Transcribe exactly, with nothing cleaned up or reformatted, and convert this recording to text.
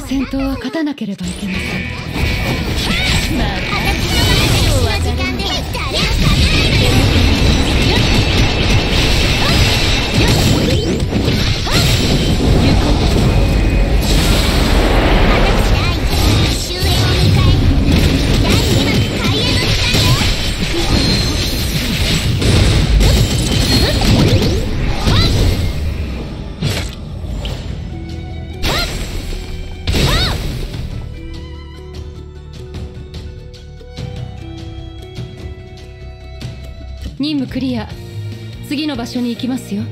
と戦闘は勝たなければいけません。まあ、今日は誰も任務クリア。次の場所に行きますよ。